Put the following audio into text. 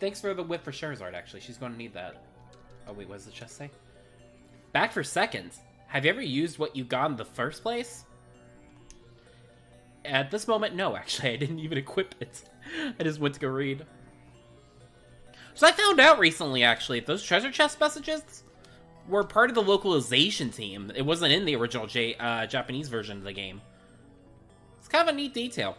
Thanks for the whip for Charizard, actually. She's going to need that. Oh, wait, what does the chest say? Back for seconds. Have you ever used what you got in the first place? At this moment, no, actually. I didn't even equip it. I just went to go read. So I found out recently, actually, those treasure chest messages were part of the localization team. It wasn't in the original Japanese version of the game. It's kind of a neat detail.